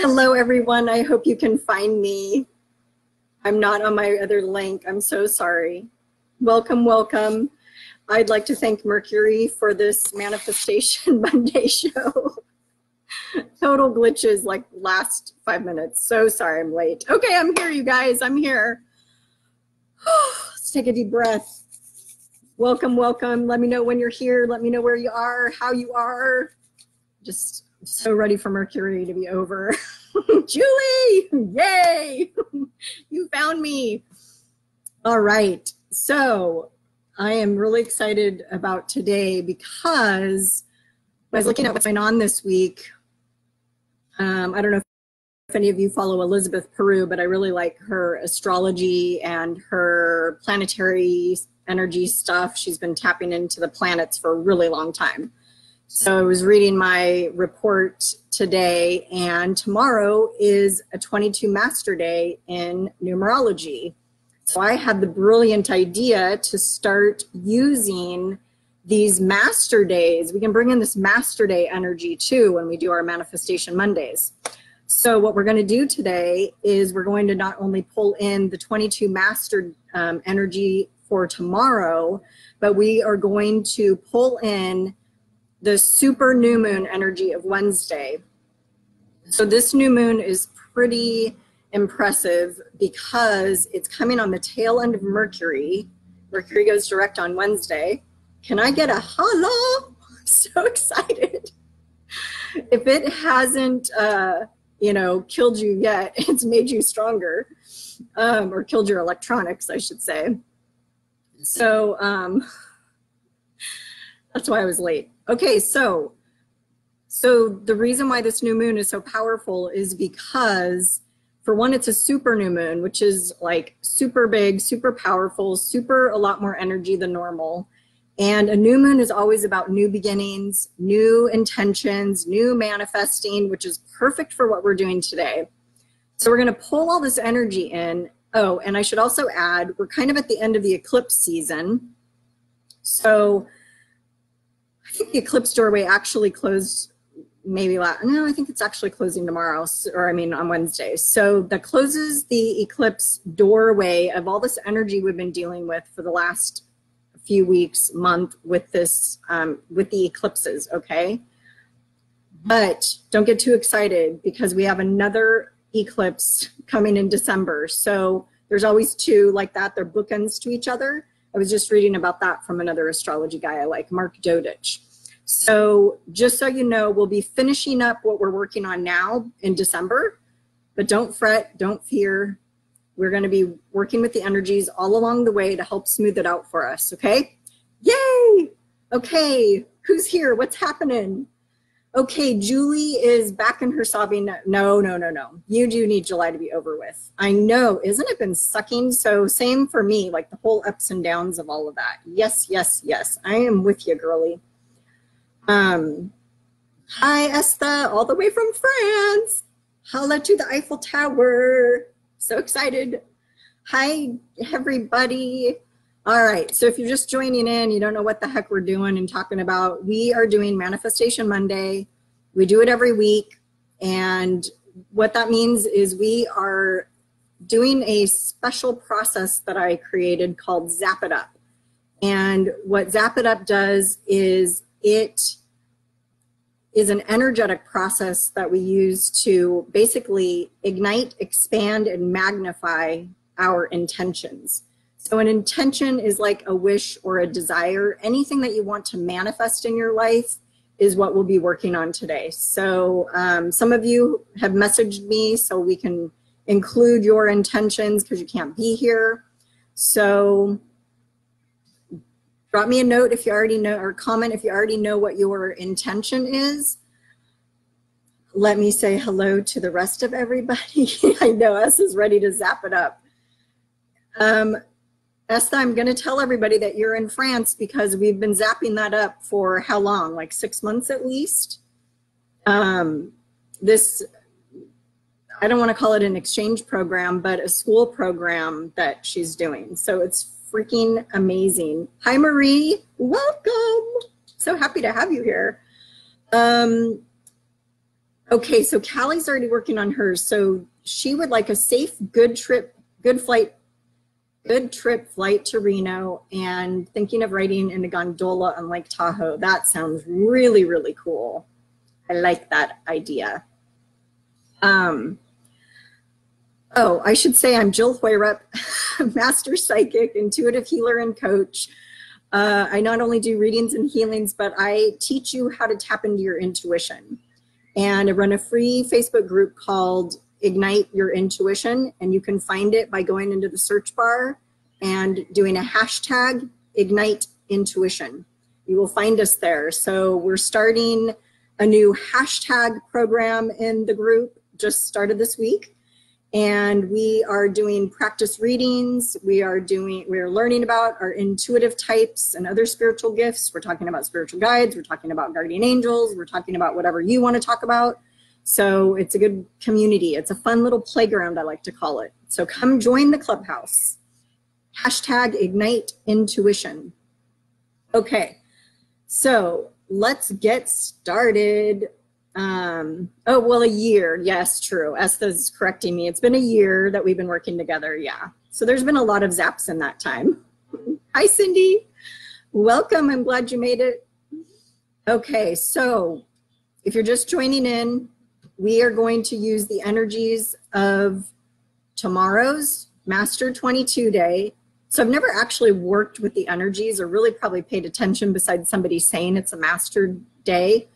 Hello, everyone. I hope you can find me. I'm not on my other link. I'm so sorry. Welcome, welcome. I'd like to thank Mercury for this Manifestation Monday show. Total glitches like last 5 minutes. So sorry I'm late. Okay, I'm here, you guys. I'm here. Let's take a deep breath. Welcome, welcome. Let me know when you're here. Let me know where you are, how you are. Just so ready for Mercury to be over. Julie, yay, you found me. All right, so I am really excited about today because when I was looking at what's going on this week, I don't know if any of you follow Elizabeth Peru, but I really like her astrology and her planetary energy stuff. She's been tapping into the planets for a really long time. So I was reading my report today, and tomorrow is a 22 Master Day in numerology. So I had the brilliant idea to start using these Master Days. We can bring in this Master Day energy too when we do our Manifestation Mondays. So what we're going to do today is we're going to not only pull in the 22 Master energy for tomorrow, but we are going to pull in the super new moon energy of Wednesday. So this new moon is pretty impressive because it's coming on the tail end of Mercury. Mercury goes direct on Wednesday. Can I get a hello? I'm so excited. If it hasn't, you know, killed you yet, it's made you stronger, or killed your electronics, I should say. So that's why I was late. Okay, so the reason why this new moon is so powerful is because, for one, it's a super new moon, which is like super big, super powerful, super a lot more energy than normal. And a new moon is always about new beginnings, new intentions, new manifesting, which is perfect for what we're doing today. So we're gonna pull all this energy in. Oh, and I should also add, we're kind of at the end of the eclipse season. So I think the eclipse doorway actually closed maybe last, no, I think it's actually closing tomorrow, or I mean on Wednesday. So that closes the eclipse doorway of all this energy we've been dealing with for the last few weeks, month with this, with the eclipses, okay? But don't get too excited because we have another eclipse coming in December. So there's always two like that. They're bookends to each other. I was just reading about that from another astrology guy I like, Mark Dodich. So just so you know, we'll be finishing up what we're working on now in December, but don't fret, don't fear. We're going to be working with the energies all along the way to help smooth it out for us, okay? Yay! Okay, who's here? What's happening? Okay, Julie is back in her sobbing. No, no, no, no. You do need July to be over with. I know. Isn't it been sucking? So same for me, like the whole ups and downs of all of that. Yes, yes, yes. I am with you, girly. Hi, Esther, all the way from France. Holla to the Eiffel Tower. So excited. Hi, everybody. All right, so if you're just joining in, you don't know what the heck we're doing and talking about, we are doing Manifestation Monday. We do it every week, and what that means is we are doing a special process that I created called Zap It Up. And what Zap It Up does is it is an energetic process that we use to basically ignite, expand, and magnify our intentions. So an intention is like a wish or a desire. Anything that you want to manifest in your life is what we'll be working on today. So some of you have messaged me so we can include your intentions because you can't be here. So drop me a note if you already know, or comment if you already know what your intention is. Let me say hello to the rest of everybody. I know S is ready to zap it up. Esther, I'm going to tell everybody that you're in France because we've been zapping that up for how long? Like 6 months at least. This, I don't want to call it an exchange program, but a school program that she's doing. So it's freaking amazing. Hi, Marie. Welcome. So happy to have you here. Okay, so Callie's already working on hers. So she would like a safe, good trip flight to Reno, and thinking of riding in a gondola on Lake Tahoe. That sounds really, really cool. I like that idea. Oh, I should say I'm Jill Hoyrup, master psychic, intuitive healer, and coach. I not only do readings and healings, but I teach you how to tap into your intuition. And I run a free Facebook group called Ignite Your Intuition, and you can find it by going into the search bar and doing a hashtag Ignite Intuition. You will find us there. So we're starting a new hashtag program in the group, just started this week, and we are doing practice readings. We're learning about our intuitive types and other spiritual gifts. We're talking about spiritual guides, we're talking about guardian angels, we're talking about whatever you want to talk about. So it's a good community. It's a fun little playground, I like to call it. So come join the clubhouse. Hashtag Ignite Intuition. Okay, so let's get started. Oh, well, a year. Yes, true. Esta's correcting me. It's been a year that we've been working together. Yeah. So there's been a lot of zaps in that time. Hi, Cindy. Welcome. I'm glad you made it. Okay, so if you're just joining in, we are going to use the energies of tomorrow's Master 22 Day. So I've never actually worked with the energies or really probably paid attention besides somebody saying it's a Master Day.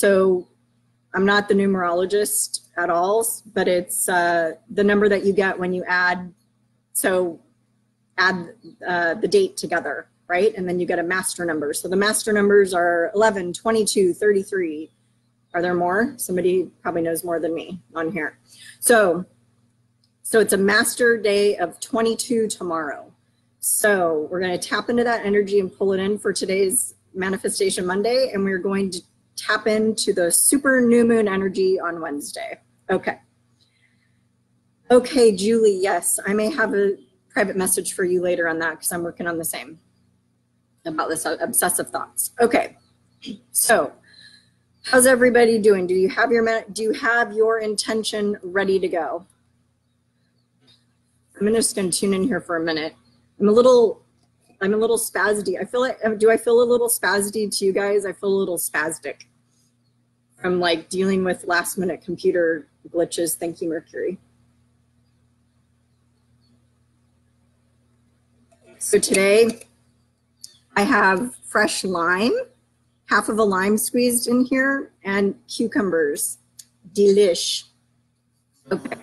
So I'm not the numerologist at all, but it's the number that you get when you add. So add the date together, right? And then you get a master number. So the master numbers are 11, 22, 33. Are there more? Somebody probably knows more than me on here. So it's a master day of 22 tomorrow. So we're going to tap into that energy and pull it in for today's Manifestation Monday. And we're going to tap into the super new moon energy on Wednesday. Okay. Okay, Julie. Yes, I may have a private message for you later on that because I'm working on the same about this obsessive thoughts. Okay. So how's everybody doing? Do you have your intention ready to go? I'm just going to tune in here for a minute. I'm a little spasty. I feel like, do I feel a little spasty to you guys? I feel a little spastic from like dealing with last minute computer glitches. Thank you, Mercury. So today I have fresh lime, half of a lime squeezed in here, and cucumbers. Delish. Okay.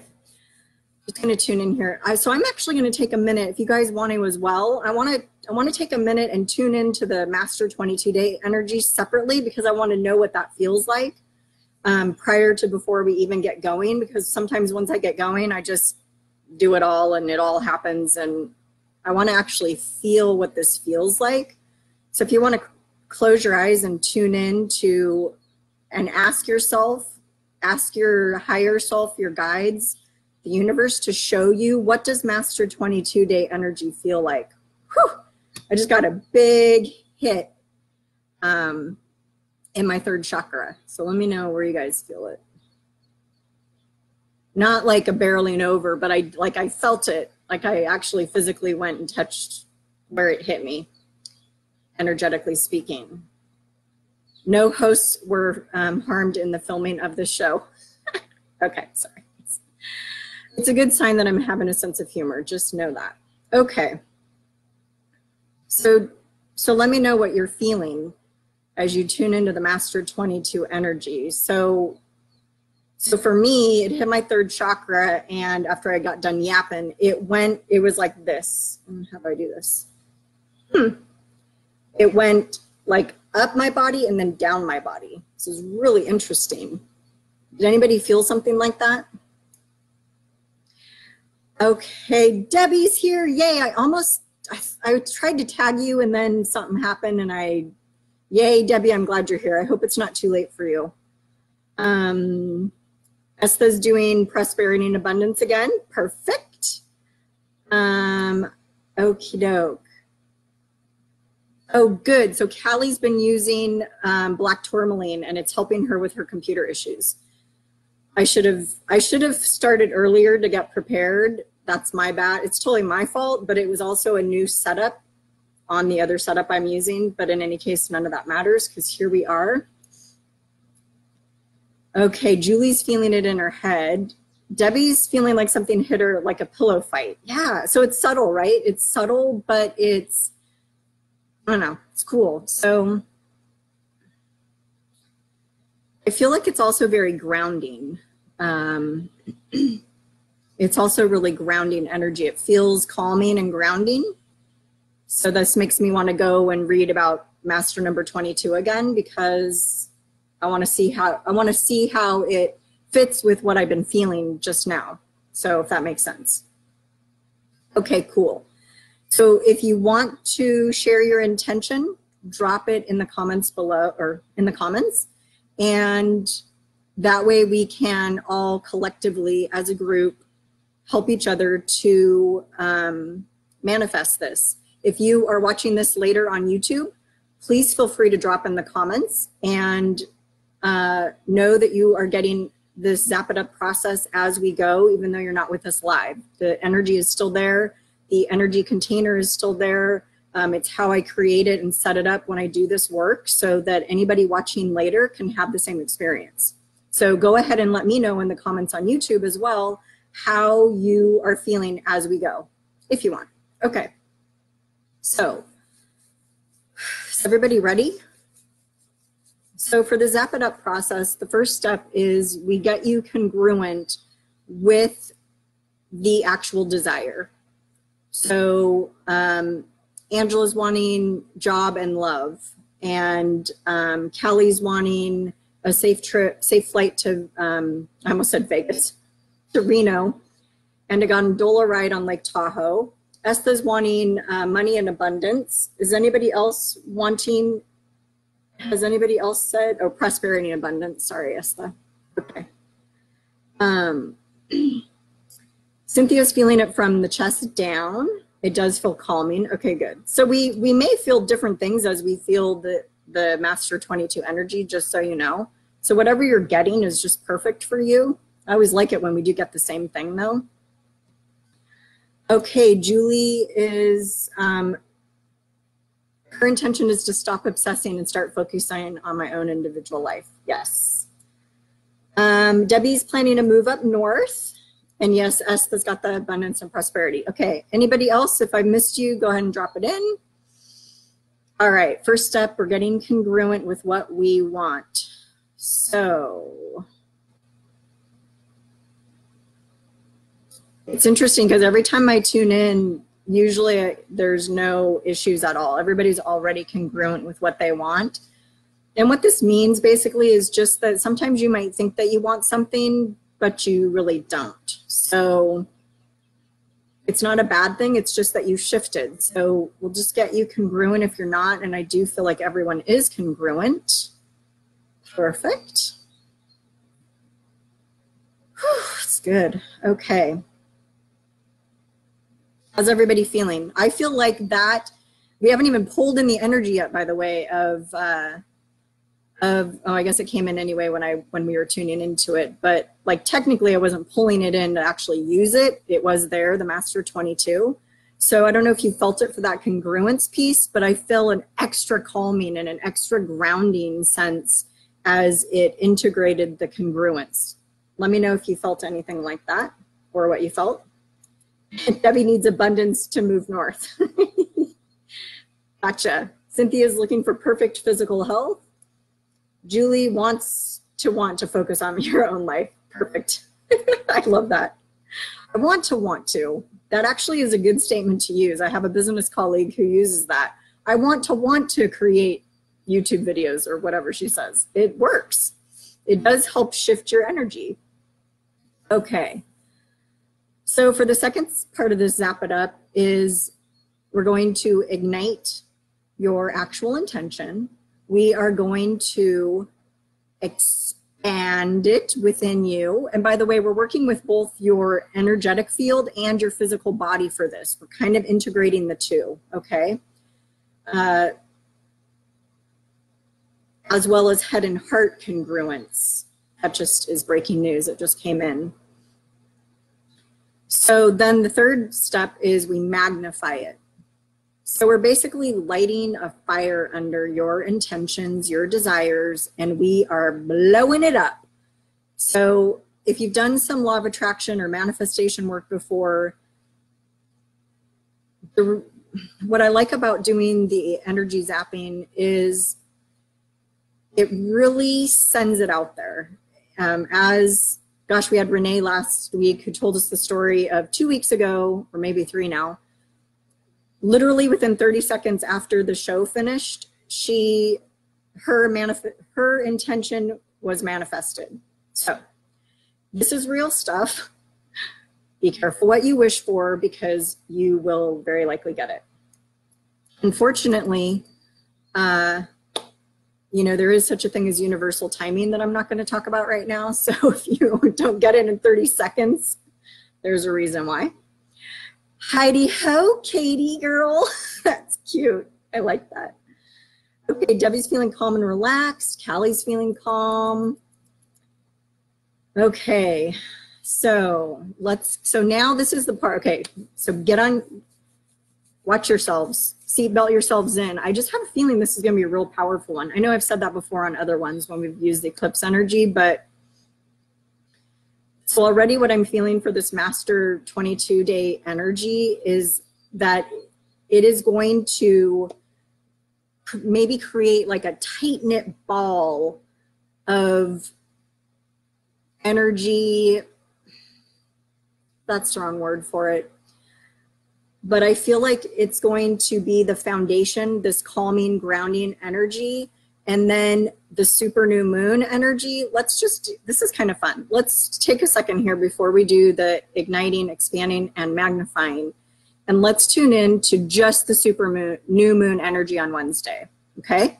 Just going to tune in here. So I'm actually going to take a minute if you guys want to as well. I want to take a minute and tune into the Master 22 Day energy separately because I want to know what that feels like prior to before we even get going, because sometimes once I get going, I just do it all and it all happens, and I want to actually feel what this feels like. So if you want to close your eyes and tune in to and ask your higher self, your guides, the universe to show you, what does Master 22 Day energy feel like? Whew, I just got a big hit in my third chakra. So let me know where you guys feel it. Not like a barreling over, but I felt it. Like I actually physically went and touched where it hit me, energetically speaking. No hosts were harmed in the filming of the show. Okay, sorry. It's a good sign that I'm having a sense of humor. Just know that. Okay. So let me know what you're feeling as you tune into the Master 22 energy. So for me, it hit my third chakra, and after I got done yapping, it was like this. How do I do this? It went like up my body and then down my body. This is really interesting. Did anybody feel something like that? Okay, Debbie's here. Yay, I tried to tag you and then something happened and yay, Debbie, I'm glad you're here. I hope it's not too late for you. Esta's doing prosperity and abundance again. Perfect. Okie doke. Oh, good. So Callie's been using black tourmaline and it's helping her with her computer issues. I should have started earlier to get prepared. That's my bad. It's totally my fault, but it was also a new setup on the other setup I'm using. But in any case, none of that matters because here we are. Okay, Julie's feeling it in her head. Debbie's feeling like something hit her like a pillow fight. Yeah, so it's subtle, right? It's subtle, but it's, I don't know, it's cool. So I feel like it's also very grounding. It's also really grounding energy. It feels calming and grounding. So this makes me want to go and read about Master number 22 again, because I want to see how it fits with what I've been feeling just now. So if that makes sense. Okay, cool. So if you want to share your intention, drop it in the comments below, or in the comments. And that way we can all collectively as a group help each other to manifest this. If you are watching this later on YouTube, please feel free to drop in the comments and know that you are getting this Zap It Up process as we go, even though you're not with us live. The energy is still there. The energy container is still there. It's how I create it and set it up when I do this work so that anybody watching later can have the same experience. So go ahead and let me know in the comments on YouTube as well how you are feeling as we go, if you want. Okay, so is everybody ready? So for the Zap It Up process, the first step is we get you congruent with the actual desire. So Angela's wanting job and love, and Kelly's wanting a safe trip, safe flight to, I almost said Vegas, to Reno, and a gondola ride on Lake Tahoe. Esta's wanting money in abundance. Is anybody else wanting, has anybody else said, oh, prosperity and abundance, sorry, Esta, okay. Cynthia's feeling it from the chest down. It does feel calming. Okay, good. So we may feel different things as we feel the Master 22 energy, just so you know. So whatever you're getting is just perfect for you. I always like it when we do get the same thing though. Okay, Julie is, her intention is to stop obsessing and start focusing on my own individual life. Yes. Debbie's planning to move up north. And yes, Esta's got the abundance and prosperity. Okay, anybody else? If I missed you, go ahead and drop it in. All right, first step, we're getting congruent with what we want. So it's interesting because every time I tune in, usually there's no issues at all. Everybody's already congruent with what they want. And what this means basically is just that sometimes you might think that you want something, but you really don't. So it's not a bad thing, it's just that you shifted. So we'll just get you congruent if you're not, and I do feel like everyone is congruent. Perfect. Whew, it's good, okay. How's everybody feeling? I feel like that, we haven't even pulled in the energy yet, by the way, of, oh, I guess it came in anyway when we were tuning into it, but like technically I wasn't pulling it in to actually use it. It was there, the Master 22. So I don't know if you felt it for that congruence piece, but I feel an extra calming and an extra grounding sense as it integrated the congruence. Let me know if you felt anything like that or what you felt. Debbie needs abundance to move north. Gotcha. Cynthia's looking for perfect physical health. Julie wants to focus on your own life. Perfect. I love that. I want to. That actually is a good statement to use. I have a business colleague who uses that. I want to create YouTube videos or whatever she says. It works. It does help shift your energy. Okay. So for the second part of this Zap It Up is we're going to ignite your actual intention. We are going to expand it within you. And by the way, we're working with both your energetic field and your physical body for this. We're kind of integrating the two, okay? As well as head and heart congruence. that just is breaking news. It just came in. So then the third step is we magnify it. So we're basically lighting a fire under your intentions, your desires, and we are blowing it up. So if you've done some law of attraction or manifestation work before, what I like about doing the energy zapping is it really sends it out there. We had Renee last week who told us the story of 2 weeks ago, or maybe three now. Literally within 30 seconds after the show finished, her intention was manifested. So this is real stuff. Be careful what you wish for, because you will very likely get it. Unfortunately, you know, there is such a thing as universal timing that I'm not going to talk about right now. So if you don't get it in 30 seconds, there's a reason why. Heidi ho, Katie girl. That's cute. I like that. Okay, Debbie's feeling calm and relaxed. Callie's feeling calm. Okay, so let's, so now this is the part. Okay, so get on, watch yourselves. Seatbelt yourselves in. I just have a feeling this is going to be a real powerful one. I know I've said that before on other ones when we've used the eclipse energy, but so already what I'm feeling for this Master 22 Day energy is that it is going to maybe create like a tight-knit ball of energy. That's the wrong word for it. But I feel like it's going to be the foundation, this calming, grounding energy, and then the super new moon energy. Let's just, this is kind of fun. Let's take a second here before we do the igniting, expanding, and magnifying. And let's tune in to just the new moon energy on Wednesday, okay?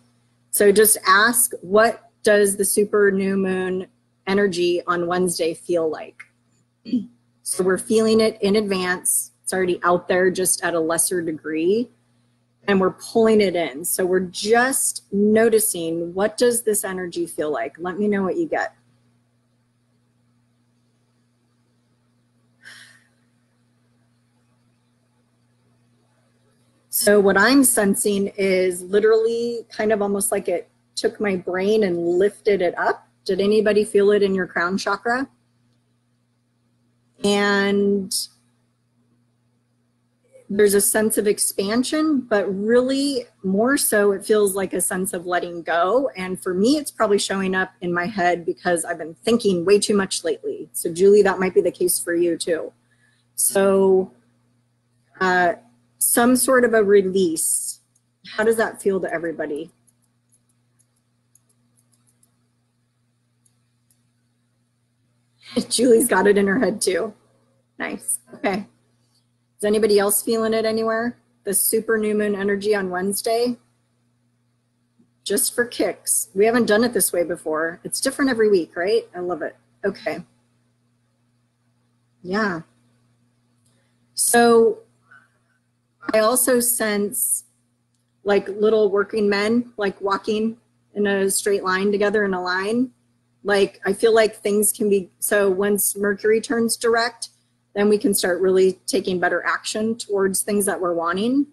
So just ask, what does the super new moon energy on Wednesday feel like? So we're feeling it in advance. Already out there, just at a lesser degree, and we're pulling it in. So we're just noticing, what does this energy feel like? Let me know what you get. So what I'm sensing is literally kind of almost like it took my brain and lifted it up. Did anybody feel it in your crown chakra? And there's a sense of expansion, but really more so it feels like a sense of letting go. And for me, it's probably showing up in my head because I've been thinking way too much lately. So Julie, that might be the case for you too. So some sort of a release. How does that feel to everybody? Julie's got it in her head too. Nice, okay. Is anybody else feeling it anywhere? The super new moon energy on Wednesday? Just for kicks. We haven't done it this way before. It's different every week, right? I love it. Okay. Yeah. So I also sense like little working men, like walking in a straight line together in a line. Like I feel like things can be, so once Mercury turns direct, then we can start really taking better action towards things that we're wanting.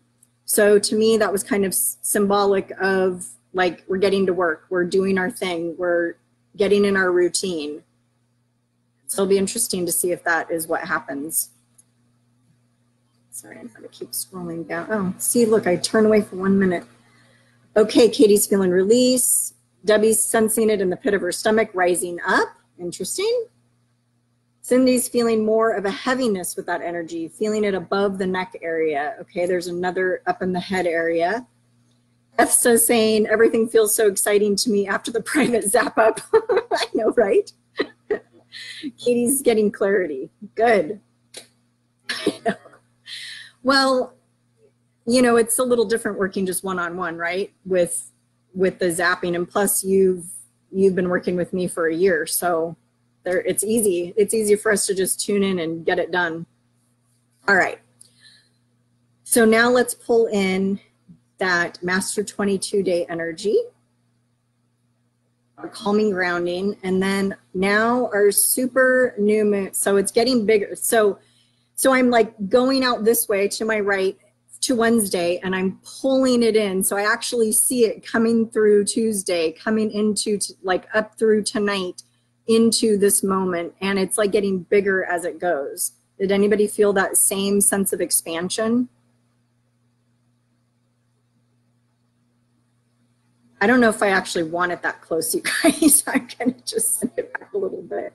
So to me, that was kind of symbolic of like, we're getting to work, we're doing our thing, we're getting in our routine. So it'll be interesting to see if that is what happens. Sorry, I'm gonna keep scrolling down. Oh, see, look, I turn away for 1 minute. Okay, Katie's feeling release. Debbie's sensing it in the pit of her stomach, rising up, interesting. Cindy's feeling more of a heaviness with that energy, feeling it above the neck area. Okay, there's another up in the head area. Efsa's saying, everything feels so exciting to me after the private zap up. I know, right? Katie's getting clarity. Good. Well, you know, it's a little different working just one-on-one, right? With the zapping. And plus you've been working with me for a year, so it's easy. It's easy for us to just tune in and get it done. All right. So now let's pull in that Master 22 Day energy. our calming grounding, and then now our super new moon. So it's getting bigger. So I'm like going out this way to my right to Wednesday, and I'm pulling it in. So I actually see it coming through Tuesday, coming into like up through tonight into this moment. And it's like getting bigger as it goes. Did anybody feel that same sense of expansion? I don't know if I actually want it that close, you guys. I'm going to just send it back a little bit,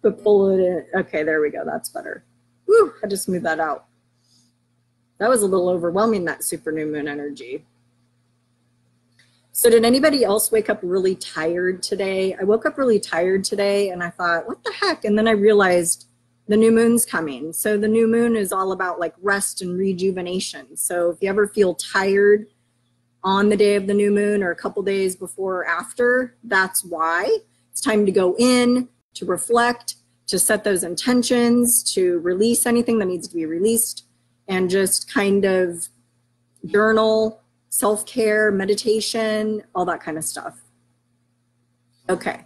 but pull it in. Okay, there we go. That's better. Woo, I just moved that out. That was a little overwhelming, that super new moon energy. So did anybody else wake up really tired today? I woke up really tired today, and I thought, what the heck? And then I realized the new moon's coming. So the new moon is all about like rest and rejuvenation. So if you ever feel tired on the day of the new moon or a couple days before or after, that's why. It's time to go in, to reflect, to set those intentions, to release anything that needs to be released, and just kind of journal, self-care, meditation, all that kind of stuff. Okay.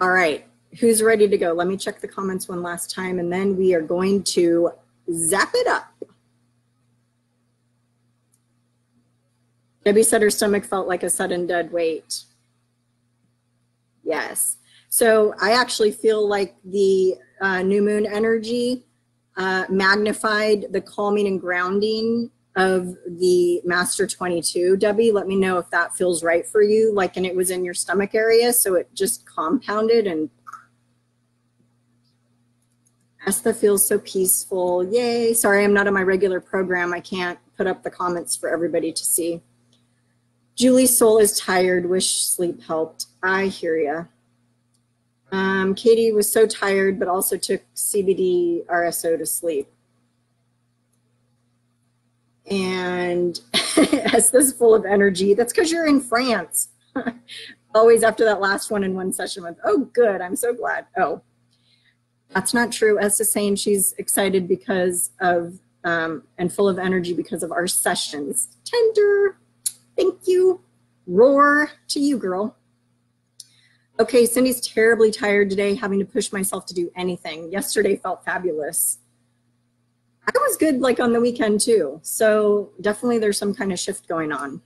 All right. Who's ready to go? Let me check the comments one last time, and then we are going to zap it up. Debbie said her stomach felt like a sudden dead weight. Yes. So I actually feel like the new moon energy magnified the calming and grounding of the Master 22. Debbie, let me know if that feels right for you. Like, and it was in your stomach area, so it just compounded. And Esther feels so peaceful. Yay. Sorry, I'm not on my regular program. I can't put up the comments for everybody to see. Julie's soul is tired. Wish sleep helped. I hear ya. Katie was so tired, but also took CBD RSO to sleep. And Esther's full of energy. That's because you're in France. Always after that last one in one session with, oh, good. I'm so glad. Oh, that's not true. Esther's saying she's excited because of, and full of energy because of our sessions. Tender. Thank you. Roar to you, girl. Okay, Cindy's terribly tired today, having to push myself to do anything. Yesterday felt fabulous. I was good like on the weekend too. So definitely there's some kind of shift going on.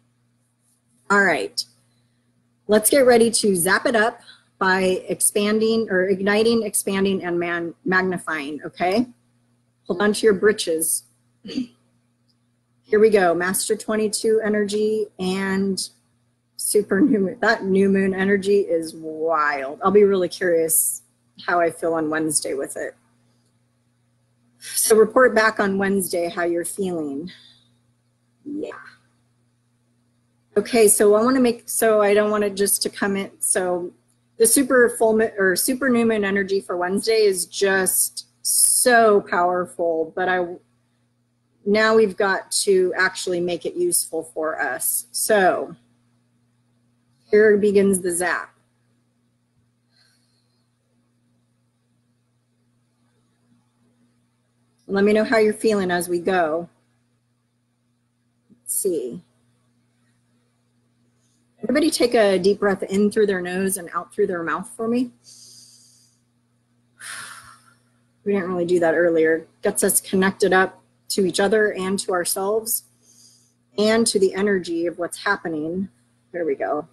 All right, let's get ready to zap it up by expanding or igniting, expanding, and magnifying, okay? Hold on to your britches. Here we go, Master 22 energy and super new moon. That new moon energy is wild. I'll be really curious how I feel on Wednesday with it. So report back on Wednesday how you're feeling. Yeah. Okay, so I want to make, so I don't want to just to comment. So the super full moon or super new moon energy for Wednesday is just so powerful, but now we've got to actually make it useful for us. So here begins the zap. Let me know how you're feeling as we go. Let's see. Everybody take a deep breath in through their nose and out through their mouth for me. We didn't really do that earlier. Gets us connected up to each other and to ourselves and to the energy of what's happening. There we go.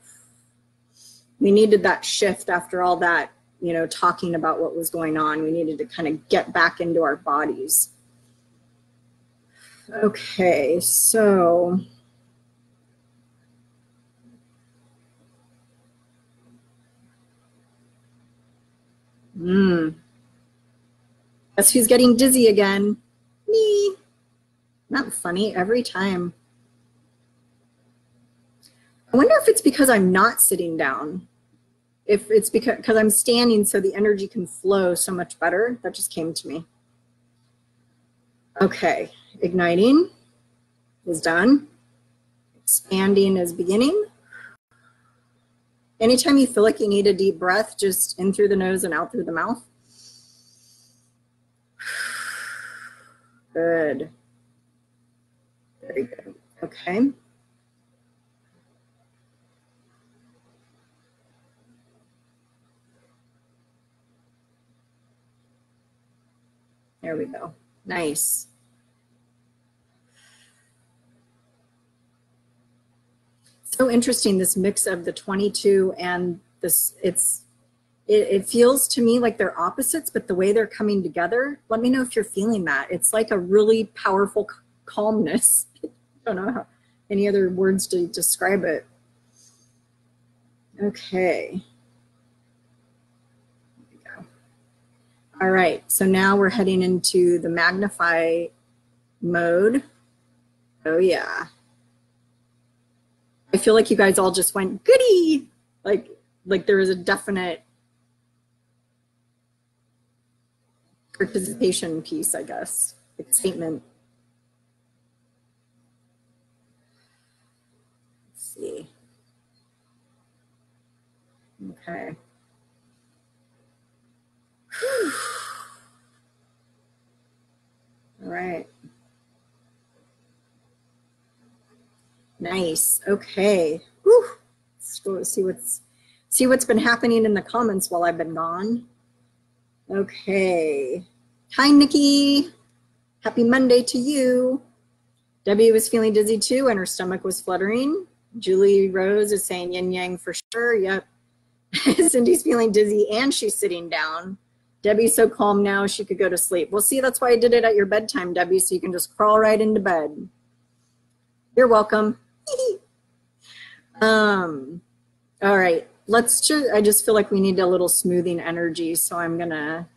We needed that shift after all that, you know, talking about what was going on. We needed to kind of get back into our bodies. Okay, so guess who's getting dizzy again? Me. Not funny every time. I wonder if it's because I'm not sitting down, if it's because I'm standing so the energy can flow so much better. That just came to me. Okay, igniting is done. Expanding is beginning. Anytime you feel like you need a deep breath, just in through the nose and out through the mouth. Good. Very good. Okay. There we go. Nice. So interesting, this mix of the 22 and this, it feels to me like they're opposites, but the way they're coming together, let me know if you're feeling that. It's like a really powerful calmness. I don't know how, any other words to describe it. Okay. There we go. All right, so now we're heading into the magnify mode. Oh yeah. I feel like you guys all just went, goody! Like there is a definite participation piece, I guess, excitement. Let's see. Okay. Whew. All right. Nice. Okay. Whew. Let's go see what's been happening in the comments while I've been gone. Okay. Hi, Nikki. Happy Monday to you. Debbie was feeling dizzy too, and her stomach was fluttering. Julie Rose is saying yin yang for sure. Yep. Cindy's feeling dizzy and she's sitting down. Debbie's so calm now she could go to sleep. Well, see, that's why I did it at your bedtime, Debbie, so you can just crawl right into bed. You're welcome. All right, I just feel like we need a little smoothing energy, so I'm gonna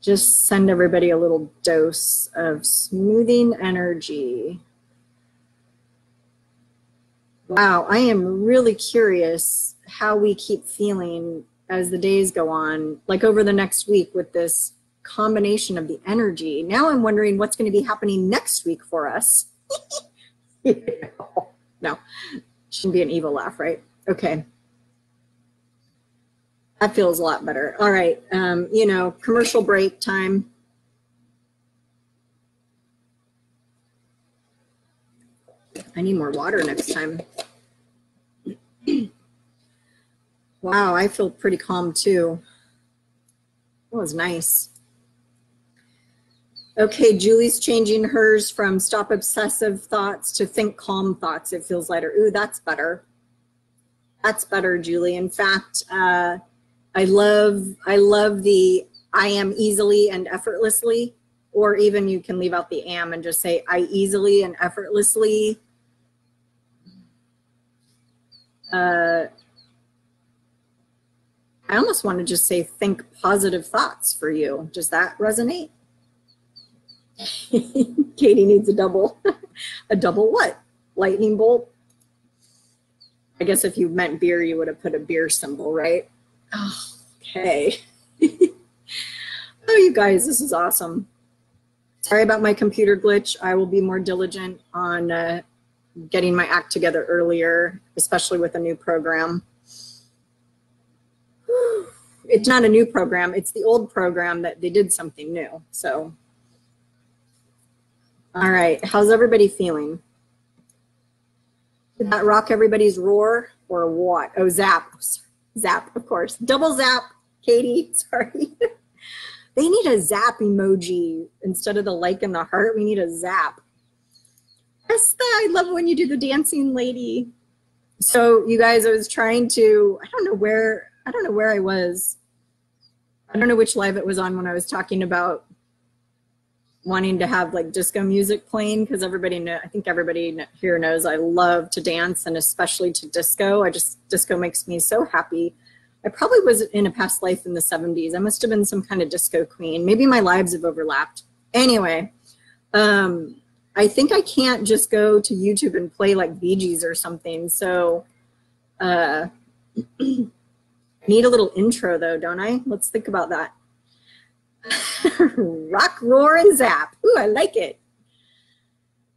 just send everybody a little dose of smoothing energy. Wow, I am really curious how we keep feeling as the days go on, like over the next week with this combination of the energy. Now I'm wondering what's gonna be happening next week for us. No, shouldn't be an evil laugh, right? Okay. That feels a lot better. All right, you know, commercial break time. I need more water next time. Wow, I feel pretty calm too. That was nice. Okay, Julie's changing hers from stop obsessive thoughts to think calm thoughts. It feels lighter. Ooh, that's better. That's better, Julie. In fact, I love the I am easily and effortlessly, or even you can leave out the am and just say I easily and effortlessly I almost want to just say think positive thoughts for you. Does that resonate? Katie needs a double. A double what? Lightning bolt? I guess if you meant beer, you would have put a beer symbol, right? Oh, okay. Oh, you guys, this is awesome. Sorry about my computer glitch. I will be more diligent on getting my act together earlier, especially with a new program. It's not a new program. It's the old program that they did something new, so... All right, how's everybody feeling? Did that rock everybody's roar or what? Oh, zap. Zap, of course. Double zap, Katie. Sorry. They need a zap emoji instead of the like and the heart. We need a zap. Esther, I love when you do the dancing lady. So, you guys, I was trying to, I don't know where I was. I don't know which live it was on when I was talking about wanting to have like disco music playing, because I think everybody here knows I love to dance, and especially to disco. Disco makes me so happy. I probably was in a past life in the 70s. I must have been some kind of disco queen. Maybe my lives have overlapped. Anyway, I think I can't just go to YouTube and play like Bee Gees or something. So I need a little intro though, don't I? Let's think about that. Rock, roar, and zap. Ooh, I like it.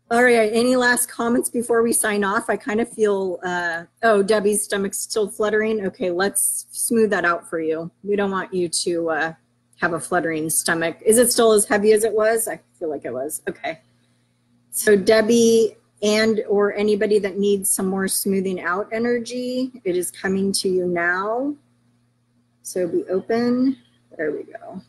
All right, any last comments before we sign off? I kind of feel, oh, Debbie's stomach's still fluttering. Okay, let's smooth that out for you. We don't want you to have a fluttering stomach. Is it still as heavy as it was? I feel like it was. Okay. So Debbie and or anybody that needs some more smoothing out energy, it is coming to you now. So be open. There we go.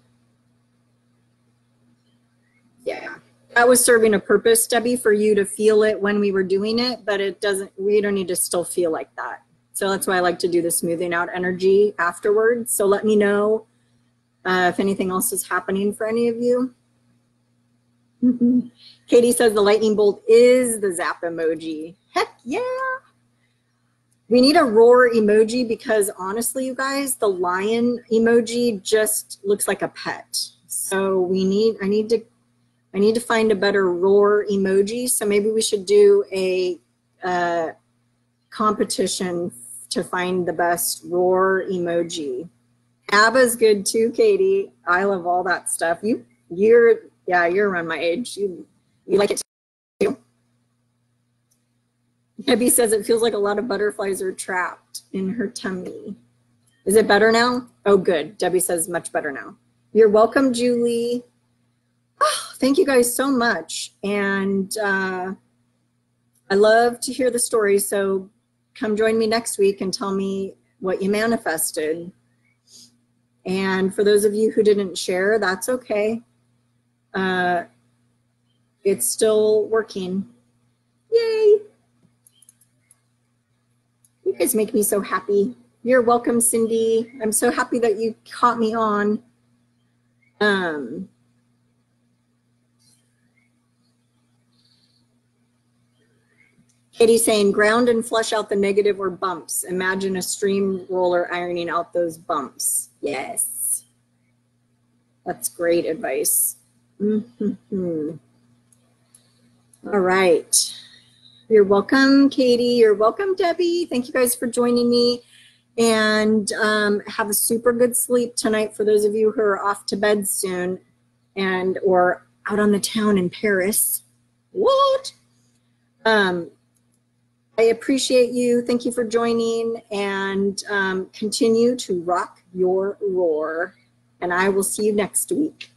That was serving a purpose, Debbie, for you to feel it when we were doing it, but it doesn't, we don't need to still feel like that. So that's why I like to do the smoothing out energy afterwards. So let me know if anything else is happening for any of you. Katie says the lightning bolt is the zap emoji. Heck yeah. We need a roar emoji because honestly, you guys, the lion emoji just looks like a pet. So we need, I need to find a better roar emoji. So maybe we should do a competition to find the best roar emoji. ABBA's good too, Katie. I love all that stuff. You're around my age. You like it too. Debbie says it feels like a lot of butterflies are trapped in her tummy. Is it better now? Oh, good. Debbie says much better now. You're welcome, Julie. Oh, thank you guys so much. And I love to hear the story. So come join me next week and tell me what you manifested. And for those of you who didn't share, that's okay. It's still working. Yay. You guys make me so happy. You're welcome, Cindy. I'm so happy that you caught me on. Katie's saying ground and flush out the negative or bumps. Imagine a stream roller ironing out those bumps. Yes. That's great advice. All right. You're welcome, Katie. You're welcome, Debbie. Thank you guys for joining me. And have a super good sleep tonight for those of you who are off to bed soon and or out on the town in Paris. What? I appreciate you. Thank you for joining, and continue to rock your roar. And I will see you next week.